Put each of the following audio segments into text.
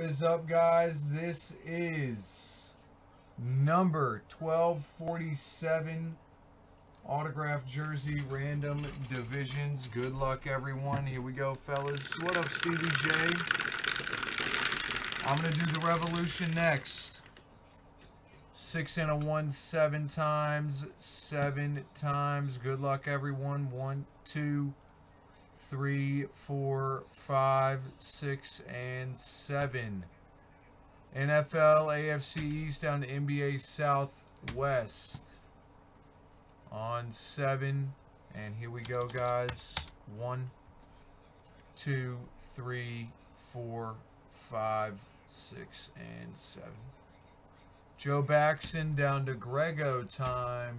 What is up, guys? This is number 1247 autograph jersey random divisions. Good luck, everyone. Here we go, fellas. What up, Stevie J? I'm gonna do the Revolution next. 6 and a 1, 7 times, 7 times. Good luck, everyone. 1, 2, 3, 4, 5, 6, and 7. NFL, AFC East down to NBA Southwest on 7. And here we go, guys. 1, 2, 3, 4, 5, 6, and 7. Joe Baxson down to Grego time.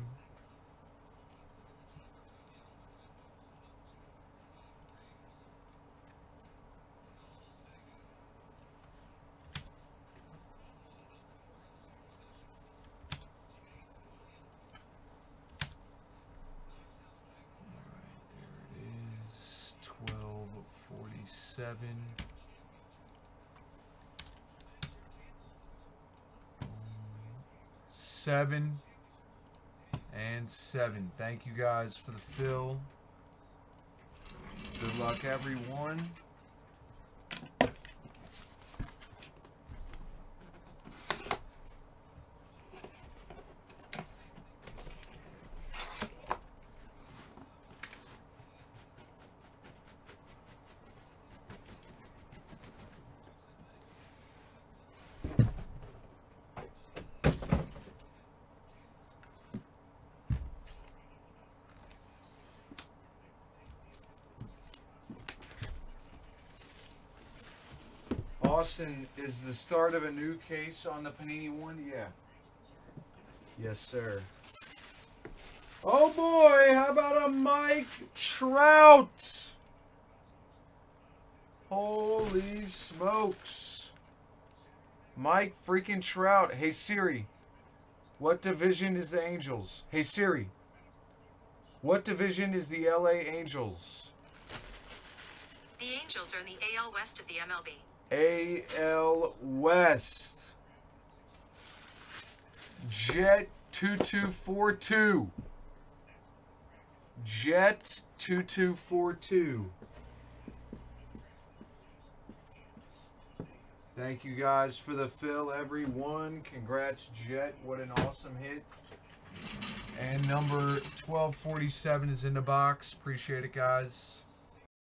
Seven and seven. Thank you guys for the fill. Good luck, everyone. Austin, is the start of a new case on the Panini one? Yeah. Yes, sir. Oh, boy. How about a Mike Trout? Holy smokes. Mike freaking Trout. Hey, Siri, what division is the Angels? Hey, Siri, what division is the LA Angels? The Angels are in the AL West of the MLB. AL West. Jet 2242. Jet 2242. Thank you guys for the fill, everyone. Congrats, Jet. What an awesome hit. And number 1247 is in the box. Appreciate it, guys.